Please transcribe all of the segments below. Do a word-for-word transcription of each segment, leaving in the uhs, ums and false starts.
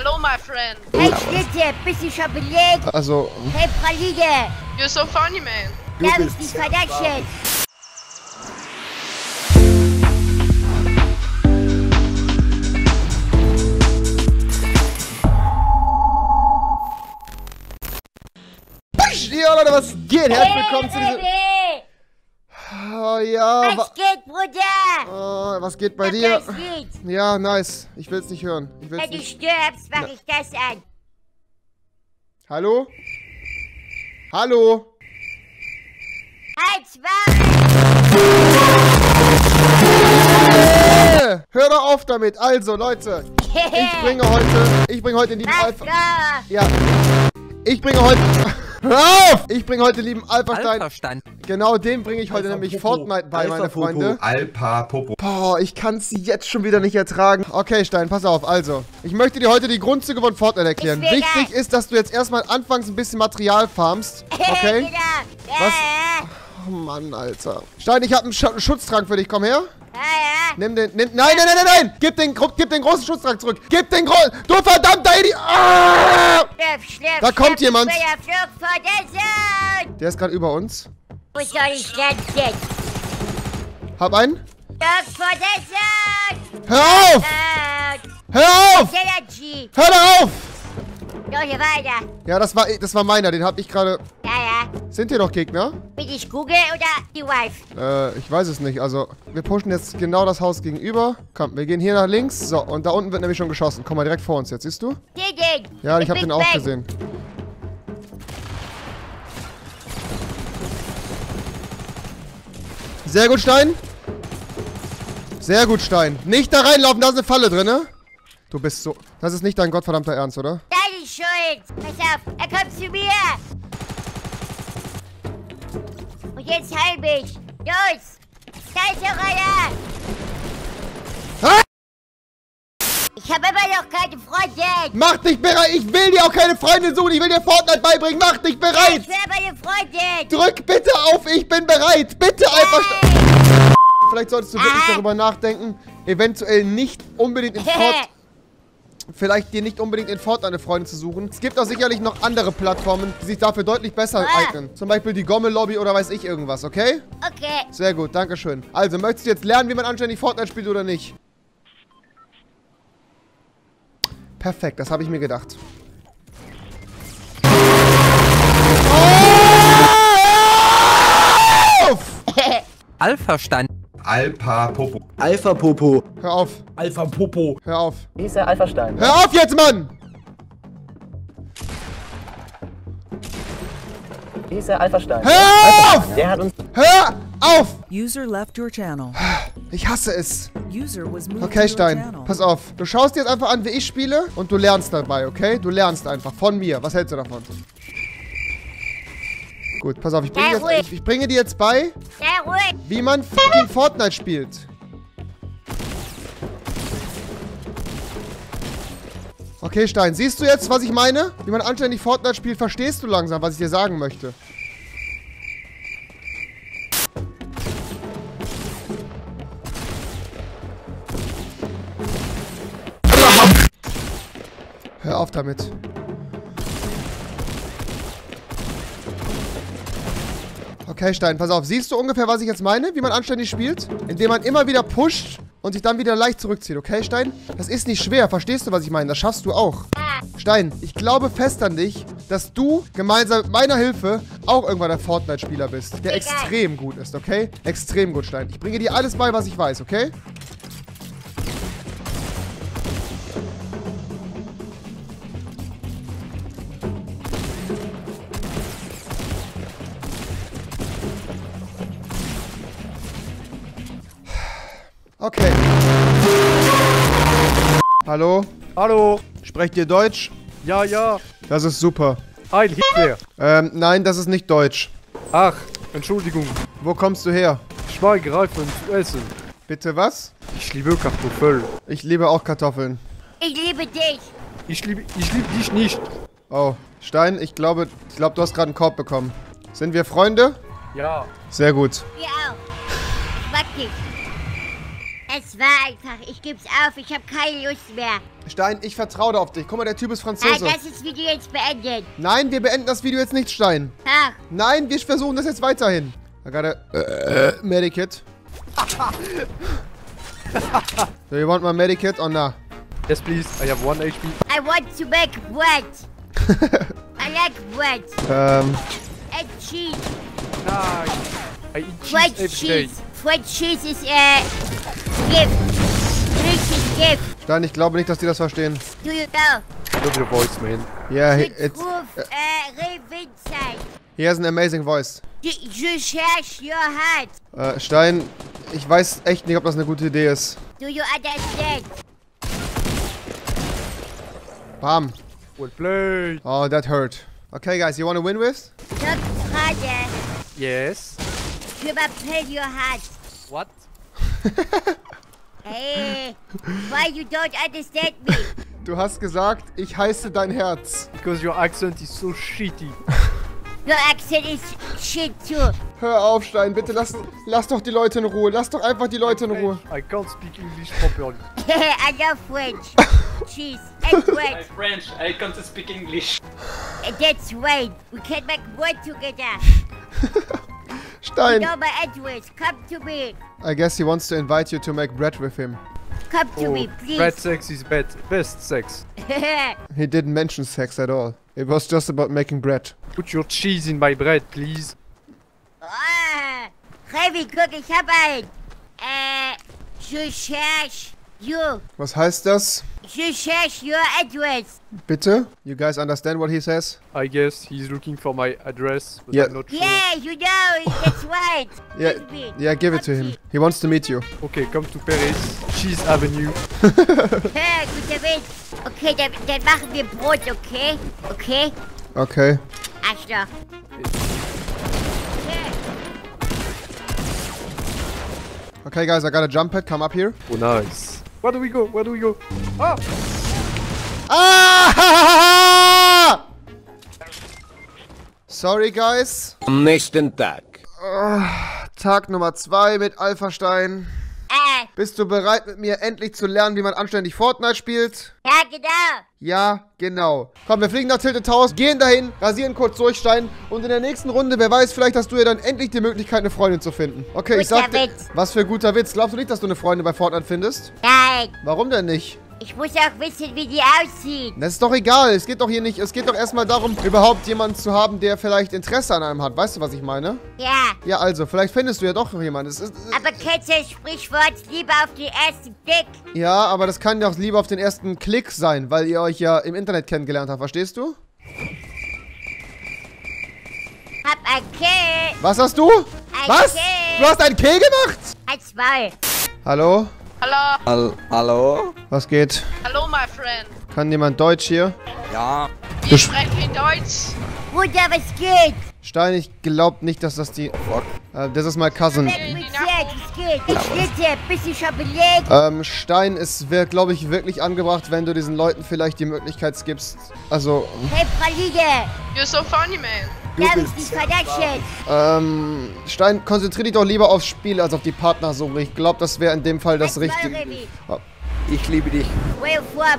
Hallo, my friend. Hey, Schnitte, bist du schon belegt? Also... Hey, Praline. You're so funny, man. Du bist die Connection. Ja, Leute, was geht? Herzlich willkommen zu diesem... Oh, ja, was geht, Bruder? Oh, was geht bei dir? Ja, nice. Ich will's nicht hören. Ich will's Wenn du nicht... stirbst, mach ja. ich das an. Hallo? Hallo? Halt's wach! Hör doch auf damit. Also, Leute. Ich bringe heute... Ich bringe heute lieben Alpha... Ja. Ich bringe heute... Hör auf! Ich bringe heute lieben Alphastein. Alphastein. Genau, den bringe ich heute Alpha nämlich Popo. Fortnite bei, Alpha meine Popo. Freunde. Alpha Popo. Boah, ich kann es jetzt schon wieder nicht ertragen. Okay, Stein, pass auf. Also, ich möchte dir heute die Grundzüge von Fortnite erklären. Wichtig ist, dass du jetzt erstmal anfangs ein bisschen Material farmst. Okay? Was? Oh Mann, Alter. Stein, ich habe einen Sch Schutztrank für dich. Komm her. Nimm den. Nimm, nein, nein, nein, nein, nein! Gib den, gib den großen Schutztrank zurück! Gib den großen. Du verdammter Idiot! Ah! Da kommt jemand! Der ist gerade über uns. Wo soll ich landen? Hab einen? Hör auf! Hör auf! Hör auf! Ja, das war, das war meiner, den hab ich gerade. Sind hier noch Gegner? Bin ich Google oder die Wife? Äh, ich weiß es nicht. Also, wir pushen jetzt genau das Haus gegenüber. Komm, wir gehen hier nach links. So, und da unten wird nämlich schon geschossen. Komm mal direkt vor uns jetzt, siehst du? Den, den. Ja, ich hab den auch gesehen. Sehr gut, Stein. Sehr gut, Stein. Nicht da reinlaufen, da ist eine Falle drin, ne? Du bist so... Das ist nicht dein gottverdammter Ernst, oder? Deine Schuld. Pass auf, er kommt zu mir. Jetzt heil mich! Los! Scheiße, ah! Ich habe immer noch keine Freundin! Mach dich bereit! Ich will dir auch keine Freundin suchen! Ich will dir Fortnite beibringen! Mach dich bereit! Ich will meine Freundin! Drück bitte auf! Ich bin bereit! Bitte einfach... Vielleicht solltest du wirklich Aha. darüber nachdenken, eventuell nicht unbedingt in Fortnite... Vielleicht dir nicht unbedingt in Fortnite eine Freundin zu suchen. Es gibt auch sicherlich noch andere Plattformen, die sich dafür deutlich besser ah. eignen. Zum Beispiel die Gommel-Lobby oder weiß ich irgendwas, okay? Okay. Sehr gut, danke schön. Also, möchtest du jetzt lernen, wie man anständig Fortnite spielt oder nicht? Perfekt, das habe ich mir gedacht. Alphastein. Alpha Popo. Alpha Popo. Hör auf. Alpha Popo. Hör auf. Wie ist der Alphastein? Hör auf jetzt, Mann! Wie ist der Alphastein? Hör auf! Der hat uns. Hör auf! User left your channel. Ich hasse es. Okay, Stein, pass auf. Du schaust dir jetzt einfach an, wie ich spiele und du lernst dabei, okay? Du lernst einfach von mir. Was hältst du davon? Gut, pass auf, ich bringe, das, ich, ich bringe dir jetzt bei, wie man fucking Fortnite spielt. Okay, Stein, siehst du jetzt, was ich meine? Wie man anständig Fortnite spielt, verstehst du langsam, was ich dir sagen möchte. Hör auf damit. Okay, Stein, pass auf. Siehst du ungefähr, was ich jetzt meine? Wie man anständig spielt? Indem man immer wieder pusht und sich dann wieder leicht zurückzieht. Okay, Stein? Das ist nicht schwer. Verstehst du, was ich meine? Das schaffst du auch. Stein, ich glaube fest an dich, dass du gemeinsam mit meiner Hilfe auch irgendwann der Fortnite-Spieler bist. Der extrem gut ist, okay? Extrem gut, Stein. Ich bringe dir alles bei, was ich weiß, okay? Okay. Hallo? Hallo? Sprecht ihr Deutsch? Ja, ja. Das ist super. Heil Hitler. Ähm, nein, das ist nicht Deutsch. Ach, Entschuldigung. Wo kommst du her? Ich war gerade von Essen. Bitte was? Ich liebe Kartoffeln. Ich liebe auch Kartoffeln. Ich liebe dich. Ich liebe, ich liebe dich nicht. Oh, Stein, ich glaube, ich glaube, du hast gerade einen Korb bekommen. Sind wir Freunde? Ja. Sehr gut. Wir auch. Ich mag dich. Es war einfach. Ich geb's auf. Ich habe keine Lust mehr. Stein, ich vertraue da auf dich. Guck mal, der Typ ist Franzose. Ah, das ist das Video jetzt beendet. Nein, wir beenden das Video jetzt nicht, Stein. Ach. Nein, wir versuchen das jetzt weiterhin. I got a äh, Medikit. Do you want my Medikit or nah? Yes, please. I have one H P. I want to make bread. I like bread. Um. And cheese. Nice. I eat cheese French every cheese. Day. French cheese is a gift. Richtig Gift. Stein, ich glaube nicht, dass die das verstehen. Do you know? Look at your voice, man. Yeah, he, it's... Uh, he has an amazing voice. You, you search your heart. Uh, Stein, ich weiß echt nicht, ob das eine gute Idee ist. Do you understand? Bam. Well played. Oh, that hurt. Okay, guys, you want to win with? Not Frage. Yes. You play your heart. What? Hey, why you don't understand me? Du hast gesagt, ich heiße dein Herz. Because your accent is so shitty. Your accent is shit too. Hör auf, Stein, bitte lass, lass doch die Leute in Ruhe. Lass doch einfach die Leute in Ruhe. I can't speak English properly. I love French. Cheese and bread. I'm French, I can't speak English. That's right. We can make bread together. Stein. You know my address. Come to me. I guess he wants to invite you to make bread with him. Come to oh, me, please. Bread sex is bad. Best sex. He didn't mention sex at all. It was just about making bread. Put your cheese in my bread, please. Ah, Revi, guck, ich hab ein. Äh, je cherche you. Was heißt das? Je cherche your address. Bitte? You guys understand what he says? I guess he's looking for my address, but yeah. I'm not sure. Yeah, you know, that's right. yeah, yeah, give it to him. He wants to meet you. Okay, come to Paris, Cheese Avenue. Hey, guter Witz. Okay, dann, dann machen wir Brot, okay? Okay? Okay. Arschloch. Okay, guys, I got a jump pad. Come up here. Oh, nice. Where do we go? Where do we go? Ah! Ah! Sorry, guys. Am nächsten Tag. Oh, Tag Nummer zwei mit Alphastein. Äh. Bist du bereit, mit mir endlich zu lernen, wie man anständig Fortnite spielt? Ja, genau. Ja, genau. Komm, wir fliegen nach Tilted Towers, gehen dahin, rasieren kurz durch, Stein. Und in der nächsten Runde, wer weiß, vielleicht hast du ja dann endlich die Möglichkeit, eine Freundin zu finden. Okay, guter ich sag dir, Witz. Was für guter Witz. Glaubst du nicht, dass du eine Freundin bei Fortnite findest? Nein. Warum denn nicht? Ich muss auch wissen, wie die aussieht. Das ist doch egal. Es geht doch hier nicht. Es geht doch erstmal darum, überhaupt jemanden zu haben, der vielleicht Interesse an einem hat. Weißt du, was ich meine? Ja. Ja, also, vielleicht findest du ja doch noch jemanden. Es ist, aber kennst du das Sprichwort, lieber auf den ersten Blick? Ja, aber das kann ja auch lieber auf den ersten Klick sein, weil ihr euch ja im Internet kennengelernt habt. Verstehst du? Hab ein Kill. Was hast du? Ein was? Kill. Du hast einen Kill gemacht? Ein Zwei. Hallo? Hallo. Hall Hallo. Was geht? Hallo, my friend. Kann jemand Deutsch hier? Ja. Wir sprechen Deutsch. Bruder, was geht? Stein, ich glaub nicht, dass das die... Äh, das ist my cousin. Ähm, Stein, es wäre, glaube ich, wirklich angebracht, wenn du diesen Leuten vielleicht die Möglichkeit gibst. Also... Hey, Praline. You're so funny, man. Ähm, Stein, konzentrier dich doch lieber aufs Spiel als auf die Partnersuche. Ich glaube, das wäre in dem Fall das Richtige. Oh. Ich liebe dich. Where from?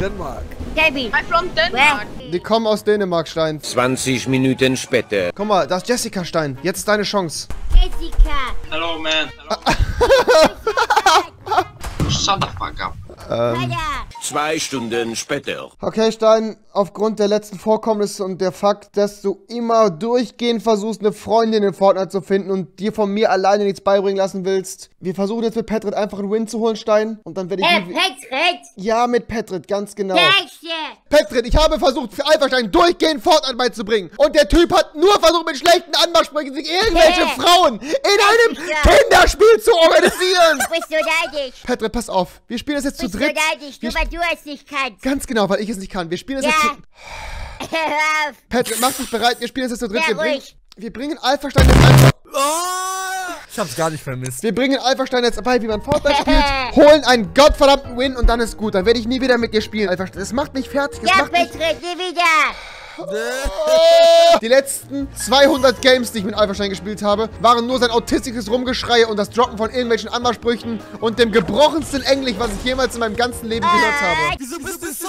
Dänemark. I'm from Denmark. Die kommen aus Dänemark, Stein. zwanzig Minuten später. Guck mal, das ist Jessica, Stein. Jetzt ist deine Chance. Jessica. Hello, man. Hello. Shut the fuck up. Ähm. Zwei Stunden später. Okay, Stein, aufgrund der letzten Vorkommnisse und der Fakt, dass du immer durchgehend versuchst, eine Freundin in Fortnite zu finden und dir von mir alleine nichts beibringen lassen willst. Wir versuchen jetzt mit Petrit einfach einen Win zu holen, Stein. Und dann werde ich... Äh, Petrit? Ja, mit Petrit, ganz genau. Scheiße. Petrit, ich habe versucht, für Alphastein durchgehend Fortnite beizubringen. Und der Typ hat nur versucht, mit schlechten Anmachsprüchen sich irgendwelche hey. Frauen in einem Kinderspiel zu organisieren. Du bist so neidisch. Petrit, pass auf. Wir spielen das jetzt zu dritt. Nur nur weil du es nicht kannst. Ganz genau, weil ich es nicht kann. Wir spielen es ja. jetzt zu... Petrit, mach dich bereit. Wir spielen es jetzt zu dritt. Ja, wir, bring... wir bringen Alphastein jetzt einfach... Oh! Ich hab's gar nicht vermisst. Wir bringen Alphastein jetzt bei, wie man Fortnite spielt, holen einen gottverdammten Win und dann ist gut. Dann werde ich nie wieder mit dir spielen, Alphastein. Das macht mich fertig. Das ja, macht Petrit, mich... nie wieder. Die letzten zweihundert Games, die ich mit Alphastein gespielt habe, waren nur sein autistisches Rumgeschrei und das Droppen von irgendwelchen Anmachsprüchen und dem gebrochensten Englisch, was ich jemals in meinem ganzen Leben gehört habe. Wieso bist du so?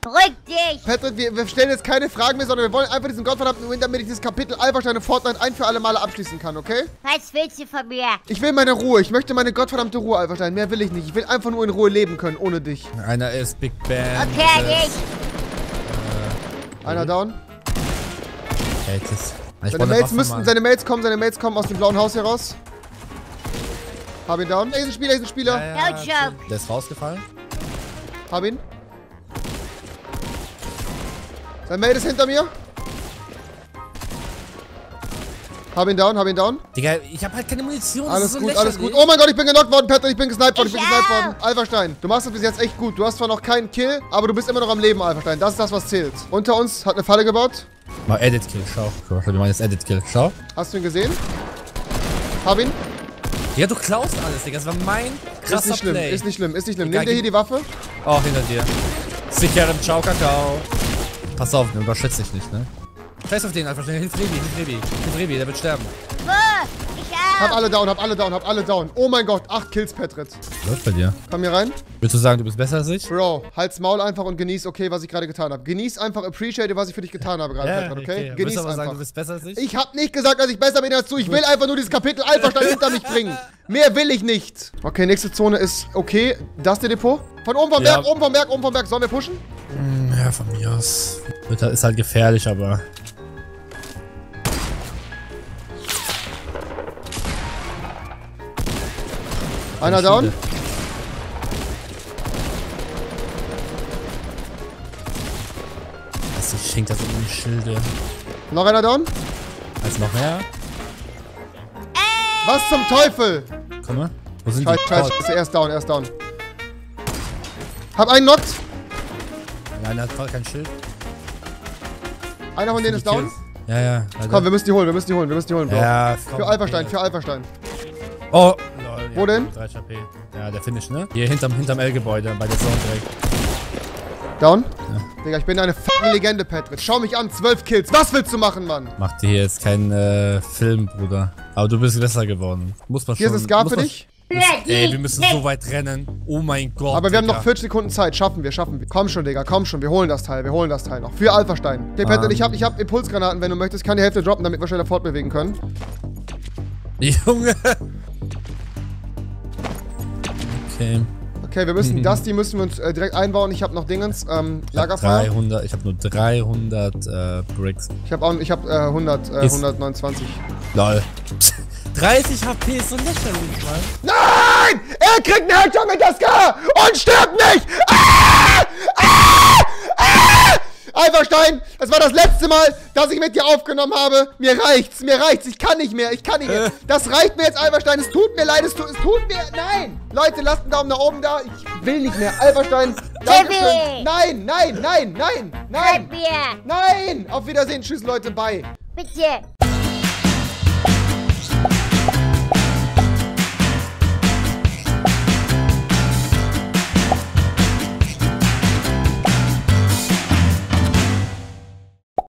Beruhig dich! Petrit, wir, wir stellen jetzt keine Fragen mehr, sondern wir wollen einfach diesen gottverdammten Win, damit ich dieses Kapitel Alphastein und Fortnite ein für alle Male abschließen kann, okay? Was willst du von mir? Ich will meine Ruhe. Ich möchte meine gottverdammte Ruhe, Alphastein. Mehr will ich nicht. Ich will einfach nur in Ruhe leben können, ohne dich. Einer ist Big Bang. Okay, nicht. Einer down. Seine Mails müssten, seine Mails kommen, seine Mails kommen aus dem blauen Haus hier raus. Hab ihn down. Da ist ein Spieler, da ist ein Spieler. Ja, ja, no joke. Der ist rausgefallen. Hab ihn. Sein Mate ist hinter mir. Hab ihn down, hab ihn down. Digga, ich hab halt keine Munition. Alles so gut, lächerlich. Alles gut. Oh mein Gott, ich bin genockt worden, Petrit, ich bin gesniped worden, ich, ich bin gesniped worden. Alphastein, du machst das bis jetzt echt gut. Du hast zwar noch keinen Kill, aber du bist immer noch am Leben, Alphastein. Das ist das, was zählt. Unter uns hat eine Falle gebaut. Mal Edit Kill, schau. Du meinst Edit Kill, schau. Hast du ihn gesehen? Hab ihn. Ja, du klaust alles, Digga. Das war mein krasser Play. Ist nicht schlimm, ist nicht schlimm, ist nicht schlimm. Nimm dir hier die Waffe. Oh, hinter dir. Sicheren, ciao, Kakao. Pass auf, du überschätzt dich nicht, ne? Scheiß auf den einfach schnell. Hilf Rebi, hilf Rebi. Hilf Rebi, der wird sterben. Ich auch. Hab alle down, hab alle down, hab alle down. Oh mein Gott, acht Kills, Petrit. Läuft bei dir. Komm hier rein. Willst du sagen, du bist besser als ich? Bro, halt's Maul einfach und genieß, okay, was ich gerade getan habe. Genieß einfach, appreciate, was ich für dich getan habe gerade, yeah, Petrit, okay? okay. Genieß aber einfach. Sagen, du bist besser als ich? Ich hab nicht gesagt, dass ich besser bin als du. Ich will einfach nur dieses Kapitel Alphastein hinter mich bringen. Mehr will ich nicht. Okay, nächste Zone ist okay. Das ist der Depot. Von oben vom ja. Berg, oben vom Berg, oben vom Berg. Sollen wir pushen? Ja, von mir aus. Ist halt gefährlich, aber... Einer down. Also ich schenke das in die Schilde. Noch einer down. Also noch mehr. Was zum Teufel? Komm mal. Wo sind Scheiß, die? Scheiß, Scheiß, er ist down, er ist down. Hab einen knocked. Nein, er hat voll kein Schild. Einer von denen ist down. Ja, ja. Alter. Komm, wir müssen die holen, wir müssen die holen, wir müssen die holen, Bro. Ja, komm, für Alphastein, für Alphastein. Oh. Wo ja, denn? drei H P. Ja, der Finish, ne? Hier hinterm, hinterm L-Gebäude, bei der Zone direkt. Down? Ja. Digga, ich bin eine f***ing Legende, Petrit. Schau mich an, zwölf Kills. Was willst du machen, Mann? Mach dir hier jetzt keinen äh, Film, Bruder. Aber du bist besser geworden. Muss man hier schon... Hier ist es gar für dich? Das, ey, wir müssen so weit rennen. Oh mein Gott. Aber wir Digga. haben noch vierzig Sekunden Zeit. Schaffen wir, schaffen wir. Komm schon, Digga, komm schon. Wir holen das Teil, wir holen das Teil noch. Für Alphastein. Hey, Petrit, ich hab, ich hab Impulsgranaten, wenn du möchtest. Ich kann die Hälfte droppen, damit wir schneller fortbewegen können. Junge. Okay. Okay, wir müssen, mhm. das, die müssen wir uns äh, direkt einbauen. Ich habe noch Dingens, ähm, Lagerfeuer. dreihundert, ich habe nur dreihundert äh, Bricks. Ich habe auch, ich habe äh, hundert, äh, hundertneunundzwanzig. Lol. dreißig H P ist so lächerlich, Mann. Nein! Er kriegt einen Headshot mit der Ska und stirbt nicht! Ah! Ah! Ah! Alphastein, das war das letzte Mal, dass ich mit dir aufgenommen habe. Mir reicht's, mir reicht's. Ich kann nicht mehr, ich kann nicht mehr. Das reicht mir jetzt, Alphastein. Es tut mir leid, es tut, es tut mir... Nein! Leute, lasst einen Daumen nach oben da. Ich will nicht mehr. Alphastein, Dankeschön. Nein, nein, nein, nein, nein. Nein, auf Wiedersehen. Tschüss, Leute, bye. Bitte.